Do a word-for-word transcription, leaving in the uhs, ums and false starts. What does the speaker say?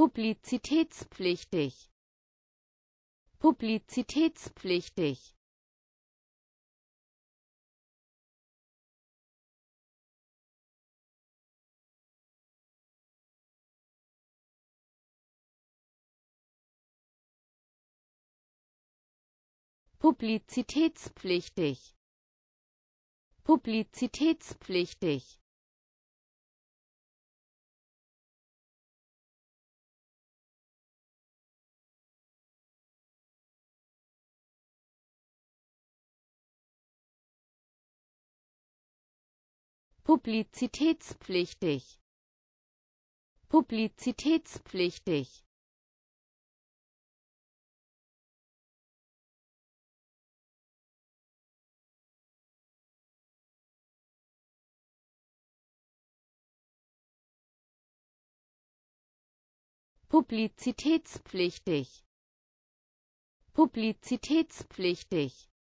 Publizitätspflichtig. Publizitätspflichtig. Publizitätspflichtig. Publizitätspflichtig. Publizitätspflichtig. Publizitätspflichtig. Publizitätspflichtig. Publizitätspflichtig.